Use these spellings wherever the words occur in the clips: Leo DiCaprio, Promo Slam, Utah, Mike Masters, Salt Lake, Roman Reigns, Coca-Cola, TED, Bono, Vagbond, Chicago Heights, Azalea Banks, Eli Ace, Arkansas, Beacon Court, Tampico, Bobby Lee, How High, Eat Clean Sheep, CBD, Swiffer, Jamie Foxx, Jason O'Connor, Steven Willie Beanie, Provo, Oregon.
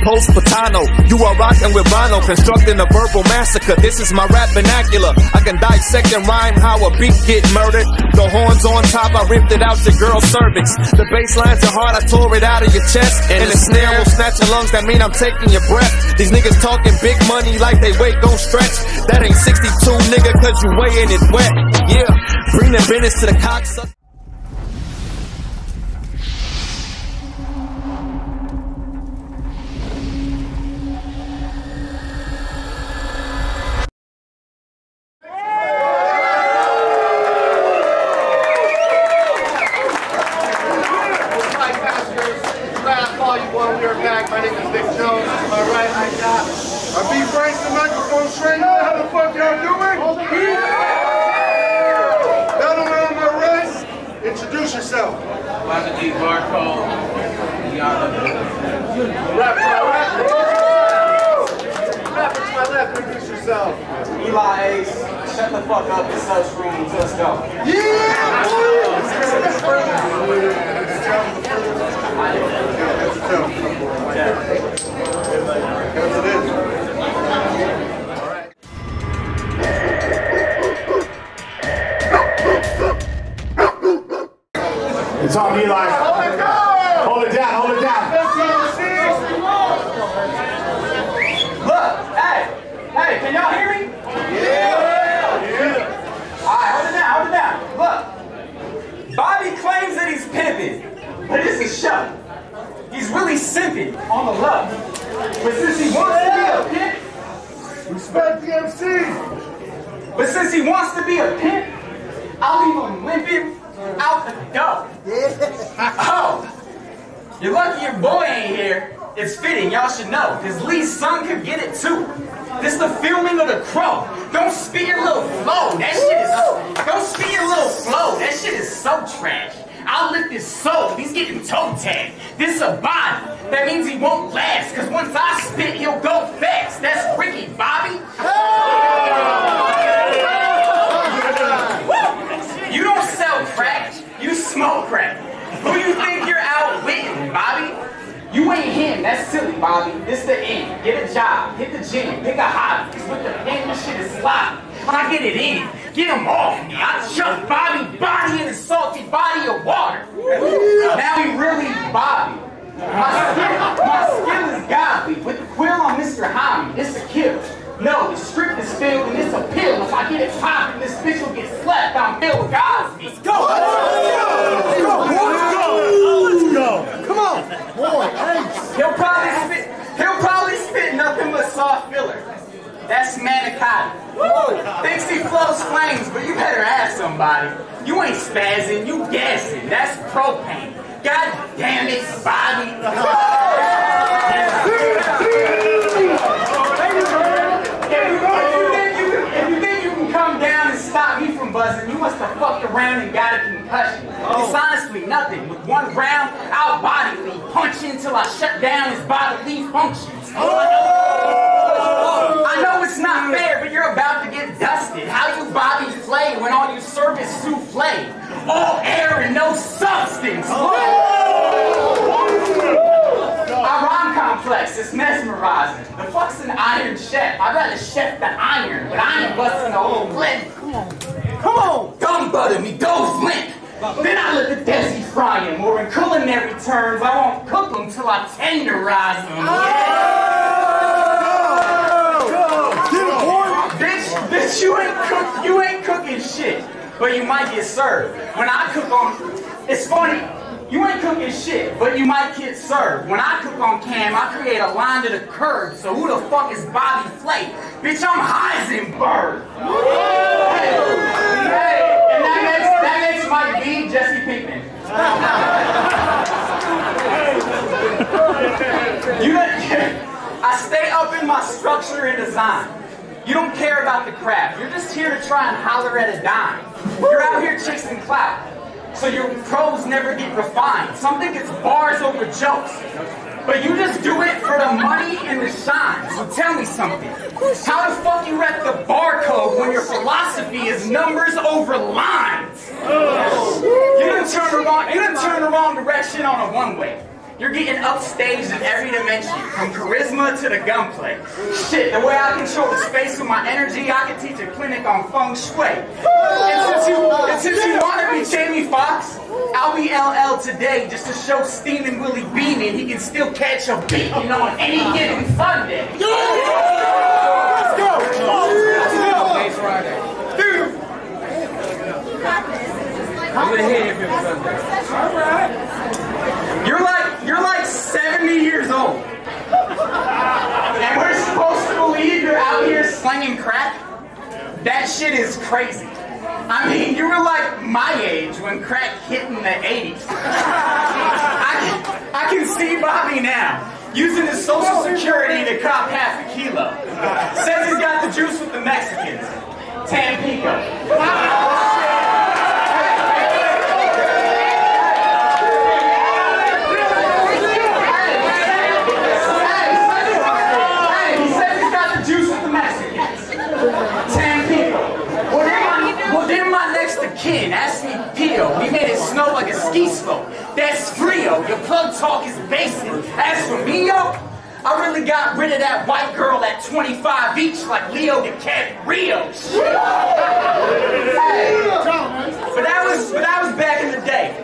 post-Patano. You are rocking with Bono, constructing a verbal massacre. This is my rap vernacular. I can dissect and rhyme how a beat get murdered. The horns on top, I ripped it out your girl's cervix. The bass lines are hard, I tore it out of your chest. And the snare will snatch your lungs, that mean I'm taking your breath. These niggas talking big money like they weight gon' stretch. That ain't 62, nigga, cause you weighing it wet. Yeah, bring the business to the cocksucker. You're getting upstaged in every dimension, from charisma to the gunplay. Shit, the way I control the space with my energy, I can teach a clinic on feng shui. And since you want to be Jamie Foxx, I'll be LL today just to show Steven Willie Beanie he can still catch a beat, you know, on any given Sunday. Yeah! Let's go! Let's go! Friday. Dude! I'm gonna hit every Sunday. All right. You're like 70 years old, and we're supposed to believe you're out here slinging crack? That shit is crazy. I mean, you were like my age when crack hit in the 80s. I can see Bobby now, using his social security to cop half a kilo. Says he's got the juice with the Mexicans. Tampico. Hey, he says he's got the juice with the Mexicans. Tampico. Well, then my next of kin, that's me, Pio. He made it snow like a ski slope. That's Frio. Your plug talk is basic. As for me, yo, I really got rid of that white girl at 25 each like Leo DiCaprio. Shit. Hey. But that was back in the day,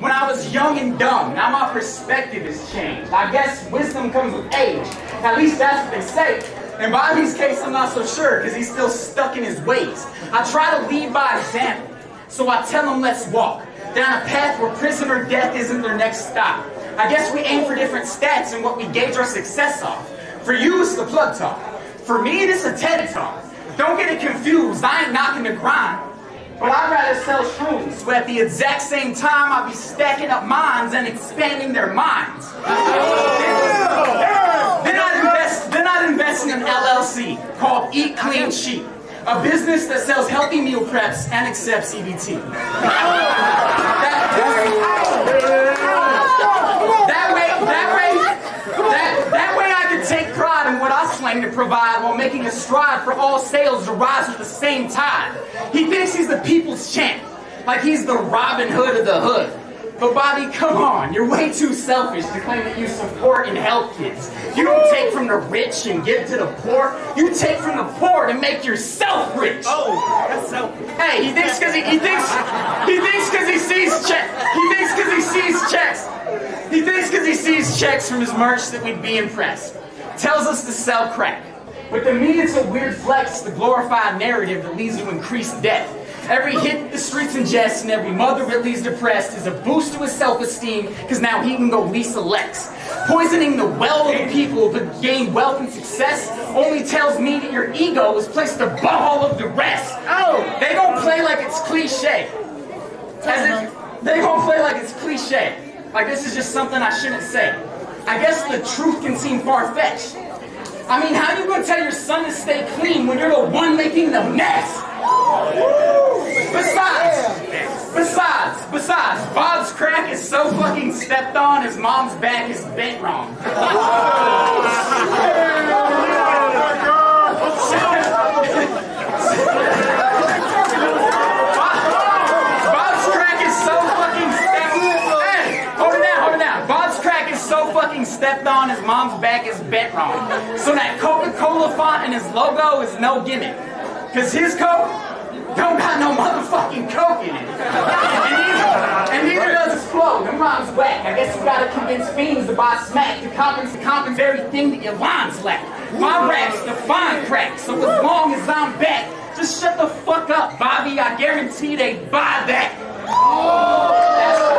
when I was young and dumb. Now my perspective has changed. I guess wisdom comes with age. At least that's what they say. In Bobby's case, I'm not so sure, because he's still stuck in his ways. I try to lead by example, so I tell him let's walk down a path where prison or death isn't their next stop. I guess we aim for different stats and what we gauge our success off. For you, it's the plug talk. For me, it's a TED talk. Don't get it confused, I ain't knocking the grind. But I'd rather sell shrooms, where at the exact same time I'll be stacking up minds and expanding their minds. Then I'd invest in an LLC called Eat Clean Sheep, a business that sells healthy meal preps and accepts EBT. That way I could take pride in what I slang to provide while making a stride for all sales to rise with the same tide. He thinks he's the people's champ, like he's the Robin Hood of the hood. But Bobby, come on, you're way too selfish to claim that you support and help kids. You don't take from the rich and give to the poor. You take from the poor to make yourself rich. Oh, that's selfish. Hey, he thinks because he sees checks from his merch that we'd be impressed. Tells us to sell crack. But to me, it's a weird flex, the glorified narrative that leads to increased debt. Every hit the streets in jest and every mother that leaves depressed is a boost to his self-esteem, because now he can go Lisa Lex. Poisoning the well of the people to gain wealth and success only tells me that your ego is placed above all of the rest. Oh, they gon' play like it's cliche. Like this is just something I shouldn't say. I guess the truth can seem far-fetched. I mean, how you gonna tell your son to stay clean when you're the one making the mess? Besides, Bob's crack is so fucking stepped on, his mom's back is bent wrong. So that Coca-Cola font in his logo is no gimmick, because his Coke don't got no motherfucking Coke in it. And neither does his flow. Them rhymes whack. I guess you gotta convince fiends to buy smack to compensate everything that your lines lack. My raps define crack, so as long as I'm back, just shut the fuck up, Bobby. I guarantee they buy that. Oh, that's right.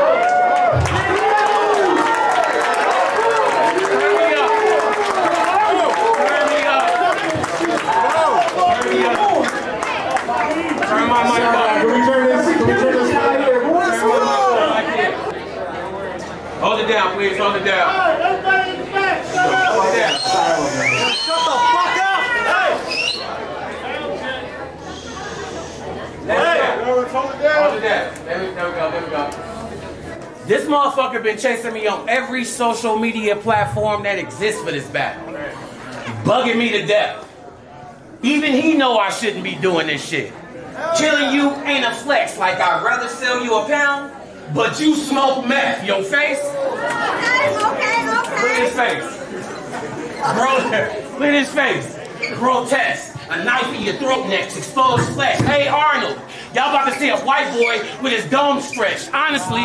Hold it down, please. Hold it down. Everybody in the back, shut up. Hold it down. Shut the fuck up. Hey. Hey. Hold it down. Hold it down. There we go. This motherfucker been chasing me on every social media platform that exists for this battle. Bugging me to death. Even he know I shouldn't be doing this shit. Killing you ain't a flex. Like, I'd rather sell you a pound, but you smoke meth, yo face. Okay, okay. at his face. Look at his face. Grotesque. A knife in your throat next, exposed flesh. Hey Arnold, y'all about to see a white boy with his dome stretched. Honestly,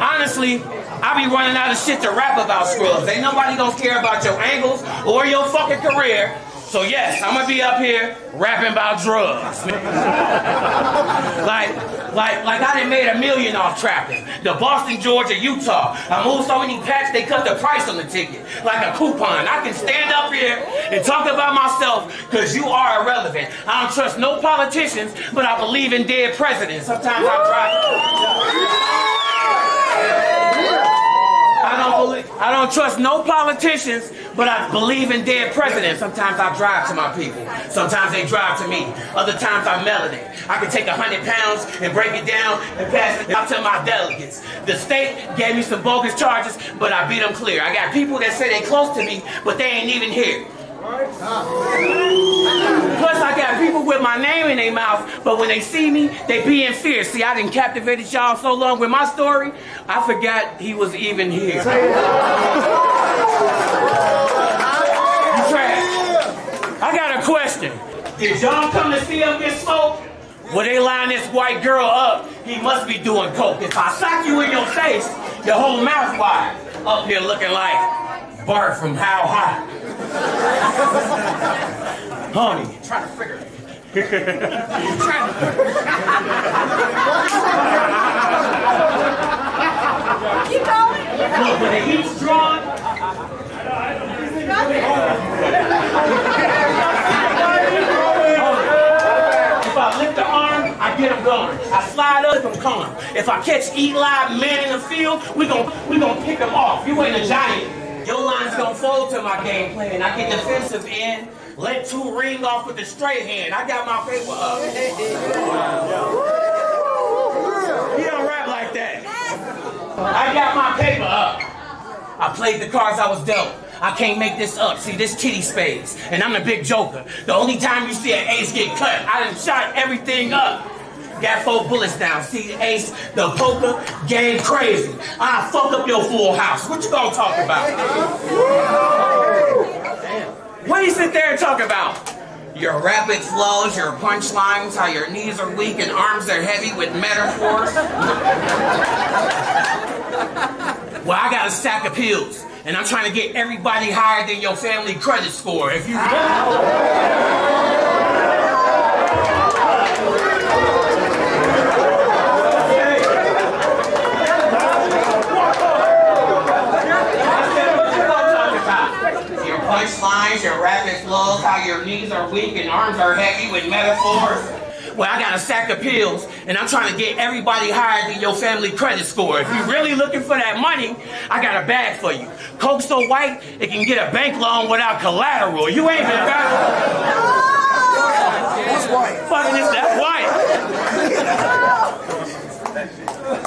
honestly, I be running out of shit to rap about, Scrubs. Ain't nobody gonna care about your angles or your fucking career. So yes, I'm gonna be up here rapping about drugs. like I done made $1 million off trapping. The Boston, Georgia, Utah. I moved so many packs they cut the price on the ticket. Like a coupon. I can stand up here and talk about myself because you are irrelevant. I don't trust no politicians, but I believe in dead presidents. Sometimes I don't trust no politicians, but I believe in dead presidents. Sometimes I drive to my people. Sometimes they drive to me. Other times I melon it. I can take 100 pounds and break it down and pass it out to my delegates. The state gave me some bogus charges, but I beat them clear. I got people that say they close to me, but they ain't even here. Plus I got people with my name in their mouth, but when they see me, they be in fear. See, I done captivated y'all so long with my story, I forgot he was even here. You trash. I got a question. Did y'all come to see him get smoked? Well, they line this white girl up. He must be doing coke. If I sock you in your face, your whole mouth wide. Up here looking like Bart from How High. Honey, you're trying to figure it. Keep going. Look, when the heat's drawn. If I lift the arm, I get him going. I slide up, I'm calm. If I catch Eli, man in the field, we gonna pick him off. You ain't a giant. Your lines don't fold to my game plan. I get defensive end, let two ring off with the straight hand. I got my paper up. He don't rap like that. I got my paper up. I played the cards I was dealt. I can't make this up. See, this kitty spades, and I'm the big joker. The only time you see an ace get cut, I done shot everything up. Got 4 bullets down. See, Ace, the poker game crazy. I fuck up your full house. What you gonna talk about? Damn. What you sit there and talk about? Your rapid flows, your punchlines, how your knees are weak and arms are heavy with metaphors. Well, I got a stack of pills, and I'm trying to get everybody higher than your family credit score. If you. Punchlines, your rapid flows, how your knees are weak and arms are heavy with metaphors. Well, I got a sack of pills, and I'm trying to get everybody higher than your family credit score. If you're really looking for that money, I got a bag for you. Coke's so white, it can get a bank loan without collateral. You ain't even got it. That's white. Fucking is that white.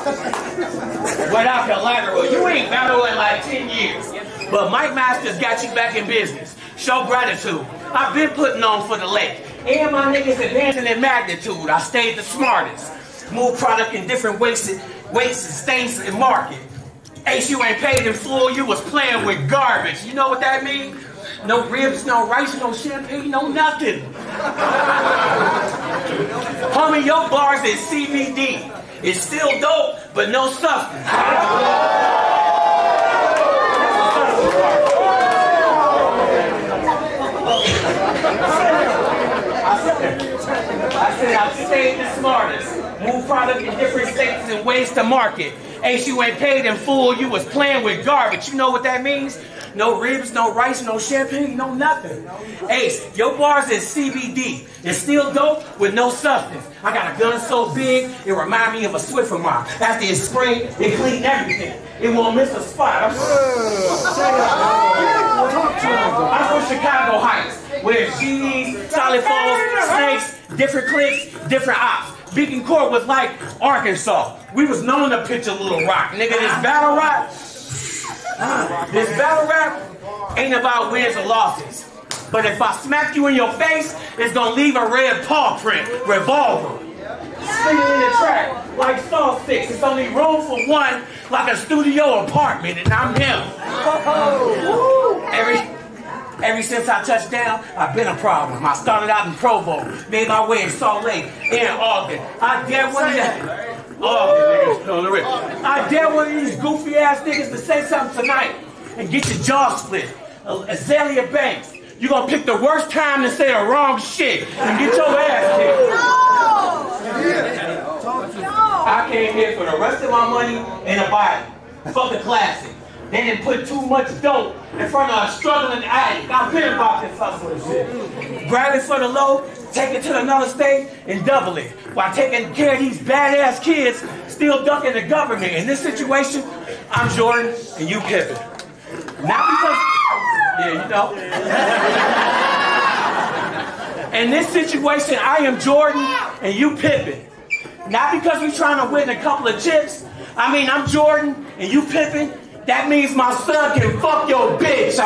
Without collateral. You ain't battled in like 10 years. But Mike Masters got you back in business. Show gratitude. I've been putting on for the lake. And my niggas advancing in magnitude. I stayed the smartest. Move product in different weights and stains and market. Ace, you ain't paid in full. You was playing with garbage. You know what that means? No ribs, no rice, no champagne, no nothing. Homie, your bars is CBD. It's still dope, but no substance. I said I stayed the smartest. Move product in different states and ways to market. Ace, you ain't paid in full. You was playing with garbage. You know what that means? No ribs, no rice, no champagne, no nothing. Ace, your bars is CBD. It's still dope with no substance. I got a gun so big, it remind me of a Swiffer mop. After it sprayed, it cleaned everything. It won't miss a spot. I'm from Chicago Heights, where GEs, solid falls, snakes, different cliques, different ops. Beacon Court was like Arkansas. We was known to pitch a little rock. Nigga, this battle rap ain't about wins or losses. But if I smack you in your face, it's gonna leave a red paw print. Revolver. singing in the track like Saw 6. It's only room for one, like a studio apartment, and I'm him. Oh, Ever since I touched down, I've been a problem. I started out in Provo, made my way in Salt Lake, in Oregon. I dare one of these goofy ass niggas to say something tonight and get your jaw split. Azalea Banks, you gonna pick the worst time to say the wrong shit and get your ass kicked. No! I came here for the rest of my money and a body. Fuck the classic. They didn't put too much dope in front of a struggling addict. I've been about this hustle and shit. Grab it for the low, take it to another state, and double it. While taking care of these badass kids, still ducking the government. In this situation, I'm Jordan and you Pippin. Not because... Yeah, you know. In this situation, I am Jordan and you Pippin. Not because we're trying to win a couple of chips. I mean, I'm Jordan and you Pippin. That means my son can fuck your bitch.